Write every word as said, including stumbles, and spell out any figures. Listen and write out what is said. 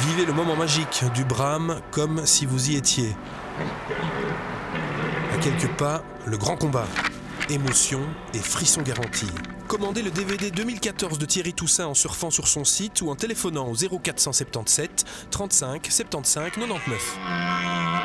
Vivez le moment magique du Brame comme si vous y étiez. À quelques pas, le grand combat. Émotion et frissons garantis. Commandez le D V D deux mille quatorze de Thierry Toussaint en surfant sur son site ou en téléphonant au zéro quatre cent soixante-dix-sept trente-cinq soixante-quinze quatre-vingt-dix-neuf.